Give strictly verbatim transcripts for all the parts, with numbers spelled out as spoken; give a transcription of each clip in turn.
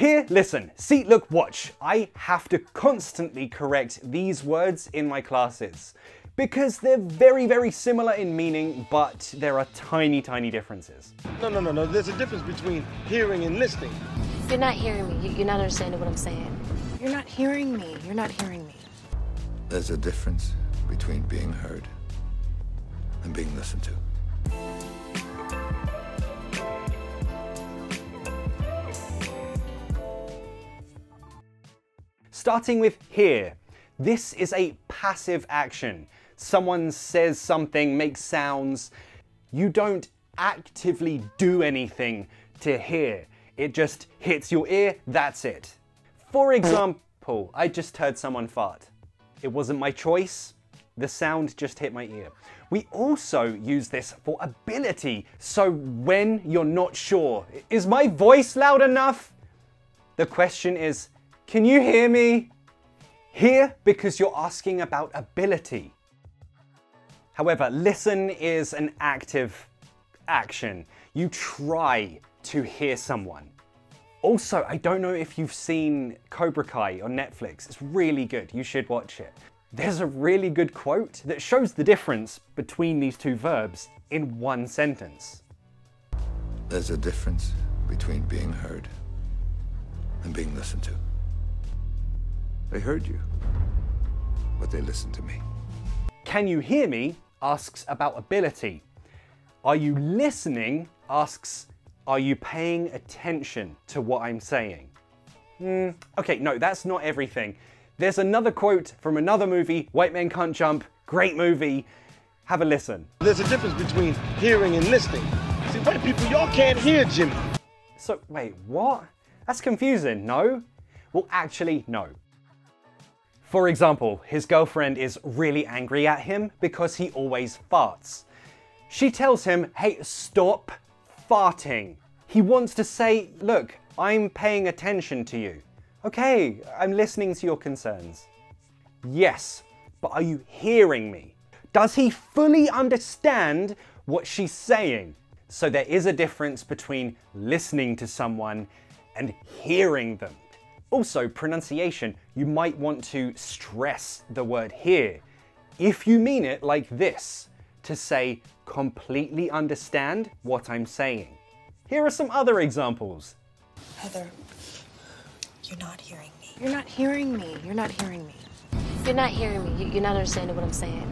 Here, listen, see, look, watch. I have to constantly correct these words in my classes because they're very, very similar in meaning, but there are tiny, tiny differences. No, no, no, no, there's a difference between hearing and listening. You're not hearing me, you're not understanding what I'm saying. You're not hearing me, you're not hearing me. There's a difference between being heard and being listened to. Starting with here, this is a passive action. Someone says something, makes sounds. You don't actively do anything to hear. It just hits your ear, that's it. For example, I just heard someone fart. It wasn't my choice. The sound just hit my ear. We also use this for ability. So when you're not sure, is my voice loud enough? The question is, can you hear me? Here, because you're asking about ability. However, listen is an active action. You try to hear someone. Also, I don't know if you've seen Cobra Kai on Netflix. It's really good, you should watch it. There's a really good quote that shows the difference between these two verbs in one sentence. There's a difference between being heard and being listened to. They heard you, but they listened to me. Can you hear me? Asks about ability. Are you listening? Asks, are you paying attention to what I'm saying? Mm, okay, no, that's not everything. There's another quote from another movie, White Men Can't Jump, great movie. Have a listen. There's a difference between hearing and listening. See, white people, y'all can't hear Jimmy. So, wait, what? That's confusing, no? Well, actually, no. For example, his girlfriend is really angry at him because he always farts. She tells him, hey, stop farting. He wants to say, look, I'm paying attention to you. Okay, I'm listening to your concerns. Yes, but are you hearing me? Does he fully understand what she's saying? So there is a difference between listening to someone and hearing them. Also, pronunciation. You might want to stress the word hear if you mean it like this, to say completely understand what I'm saying. Here are some other examples. Heather. You're not hearing me. You're not hearing me. You're not hearing me. You're not hearing me. You're not understanding what I'm saying.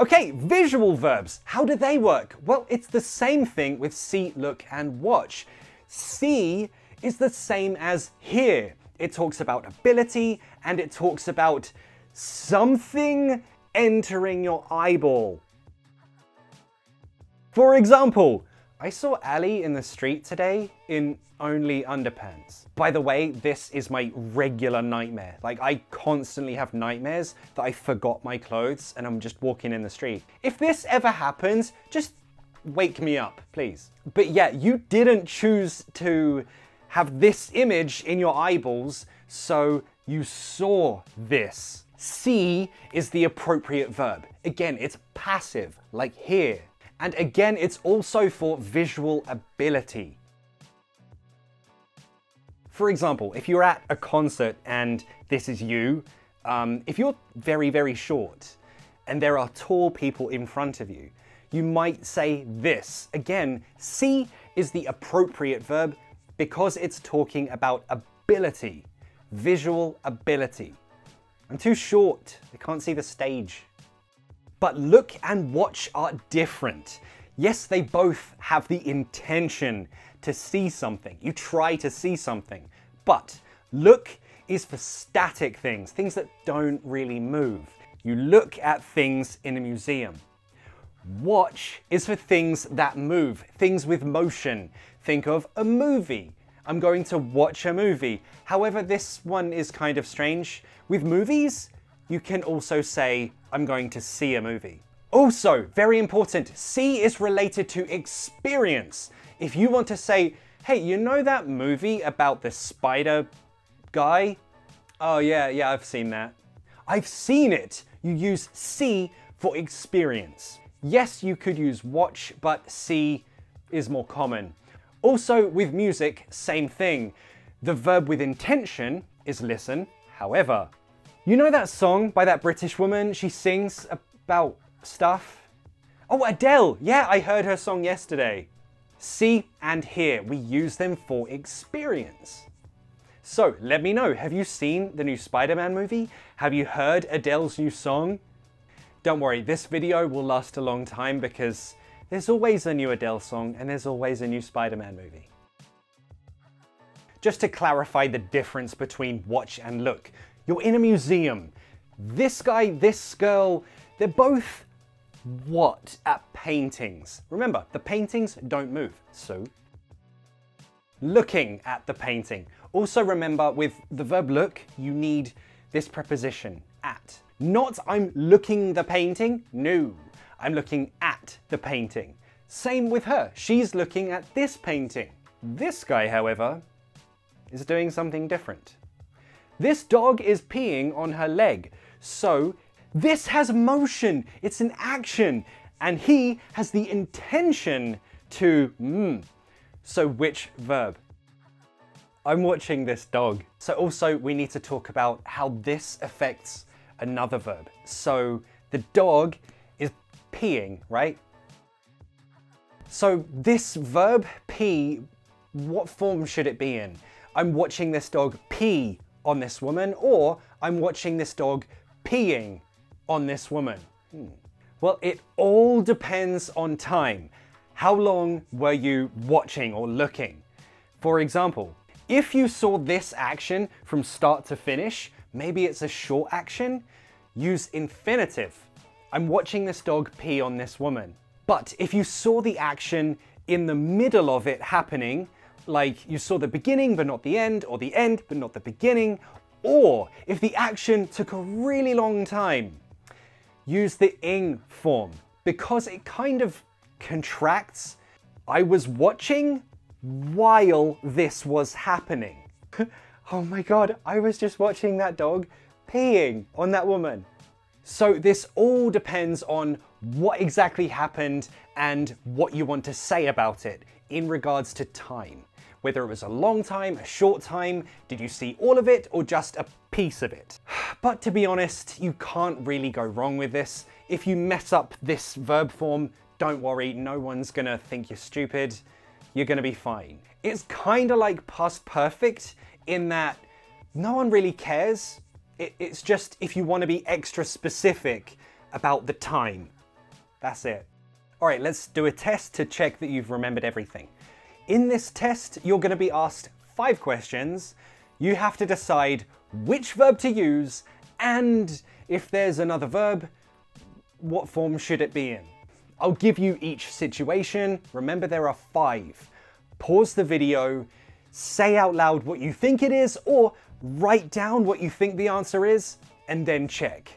Okay, visual verbs. How do they work? Well, it's the same thing with see, look, and watch. See is the same as hear. It talks about ability and it talks about something entering your eyeball. For example, I saw Ali in the street today in only underpants. By the way, this is my regular nightmare. Like, I constantly have nightmares that I forgot my clothes and I'm just walking in the street. If this ever happens, just wake me up, please. But yeah, you didn't choose to have this image in your eyeballs, so you saw this. See is the appropriate verb. Again, it's passive, like here. And again, it's also for visual ability. For example, if you're at a concert and this is you, um, if you're very, very short and there are tall people in front of you, you might say this. Again, see is the appropriate verb because it's talking about ability, visual ability. I'm too short, I can't see the stage. But look and watch are different. Yes, they both have the intention to see something. You try to see something, but look is for static things, things that don't really move. You look at things in a museum. Watch is for things that move, things with motion. Think of a movie. I'm going to watch a movie. However, this one is kind of strange. With movies, you can also say, I'm going to see a movie. Also, very important, see is related to experience. If you want to say, hey, you know that movie about the spider guy? Oh yeah, yeah, I've seen that. I've seen it. You use see for experience. Yes, you could use watch, but see is more common. Also with music, same thing. The verb with intention is listen, however. You know that song by that British woman? She sings about stuff. Oh, Adele! Yeah, I heard her song yesterday. See and hear, we use them for experience. So let me know, have you seen the new Spider-Man movie? Have you heard Adele's new song? Don't worry, this video will last a long time because there's always a new Adele song and there's always a new Spider-Man movie. Just to clarify the difference between watch and look, you're in a museum. This guy, this girl, they're both what at paintings. Remember, the paintings don't move, so looking at the painting. Also remember with the verb look, you need this preposition, at. Not I'm looking the painting, no. I'm looking at the painting. Same with her, she's looking at this painting. This guy, however, is doing something different. This dog is peeing on her leg, so this has motion, it's an action, and he has the intention to mm. So which verb? I'm watching this dog. So also we need to talk about how this affects another verb. So the dog is peeing, right? So this verb pee, what form should it be in? I'm watching this dog pee on this woman, or I'm watching this dog peeing on this woman. Hmm. Well, it all depends on time. How long were you watching or looking? For example, if you saw this action from start to finish, maybe it's a short action, use infinitive. I'm watching this dog pee on this woman. But if you saw the action in the middle of it happening, like you saw the beginning but not the end, or the end but not the beginning, or if the action took a really long time, use the ing form because it kind of contracts. I was watching while this was happening. Oh my God, I was just watching that dog peeing on that woman. So this all depends on what exactly happened and what you want to say about it in regards to time. Whether it was a long time, a short time, did you see all of it or just a piece of it? But to be honest, you can't really go wrong with this. If you mess up this verb form, don't worry, no one's gonna think you're stupid. You're gonna be fine. It's kinda like past perfect in that no one really cares. It, it's just if you wanna be extra specific about the time. That's it. All right, let's do a test to check that you've remembered everything. In this test, you're gonna be asked five questions. You have to decide which verb to use and if there's another verb, what form should it be in? I'll give you each situation. Remember, there are five. Pause the video, say out loud what you think it is, or write down what you think the answer is, and then check.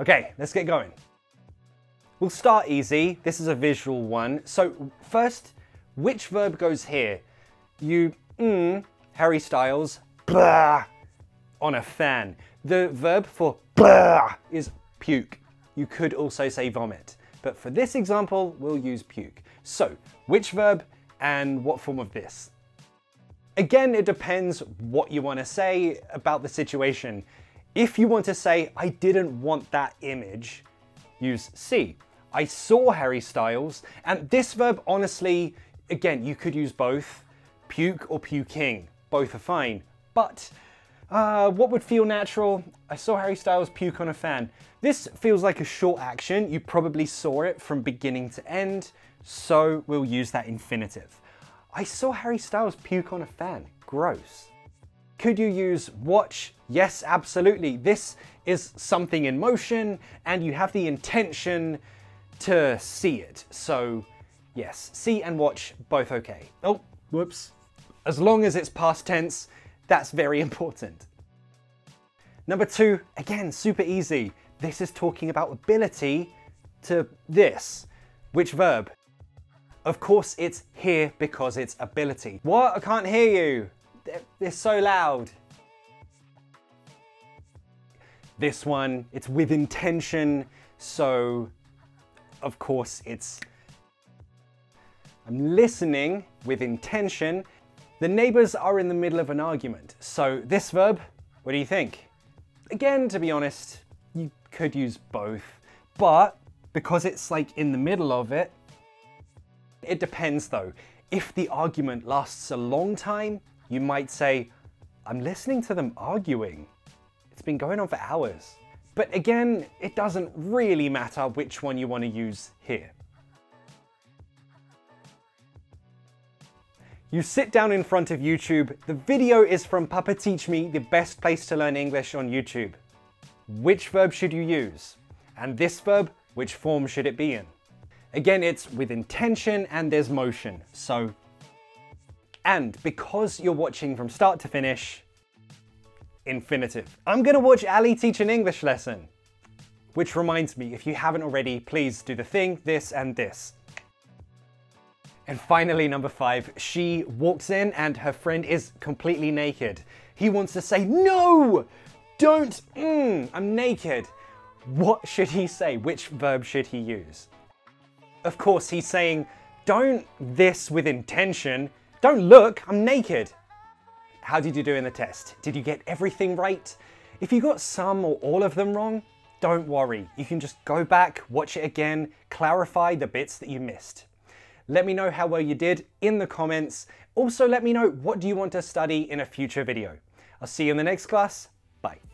Okay, let's get going. We'll start easy. This is a visual one. So first, which verb goes here? You, mm, Harry Styles, blah, on a fan. The verb for blah is puke. You could also say vomit. But for this example, we'll use puke. So, which verb and what form of this? Again, it depends what you want to say about the situation. If you want to say, I didn't want that image, use see. I saw Harry Styles, and this verb, honestly, again, you could use both. Puke or puking, both are fine. But uh, what would feel natural? I saw Harry Styles puke on a fan. This feels like a short action. You probably saw it from beginning to end, so we'll use that infinitive. I saw Harry Styles puke on a fan. Gross. Could you use watch? Yes, absolutely. This is something in motion and you have the intention to see it. So yes, see and watch, both okay. Oh, whoops. As long as it's past tense, that's very important. Number two, again, super easy. This is talking about ability to this. Which verb? Of course it's here because it's ability. What? I can't hear you. They're so loud. This one, it's with intention. So of course it's, I'm listening with intention. The neighbors are in the middle of an argument. So this verb, what do you think? Again, to be honest, you could use both, but because it's like in the middle of it, it depends though. If the argument lasts a long time, you might say, I'm listening to them arguing. It's been going on for hours. But again, it doesn't really matter which one you want to use here. You sit down in front of YouTube. The video is from Papa Teach Me, the best place to learn English on YouTube. Which verb should you use? And this verb, which form should it be in? Again, it's with intention and there's motion, so. And because you're watching from start to finish, infinitive. I'm gonna watch Ali teach an English lesson. Which reminds me, if you haven't already, please do the thing, this and this. And finally, number five, she walks in and her friend is completely naked. He wants to say, no, don't, mm, I'm naked. What should he say? Which verb should he use? Of course, he's saying, don't this with intention. Don't look, I'm naked. How did you do in the test? Did you get everything right? If you got some or all of them wrong, don't worry. You can just go back, watch it again, clarify the bits that you missed. Let me know how well you did in the comments. Also let me know what do you want to study in a future video. I'll see you in the next class. Bye.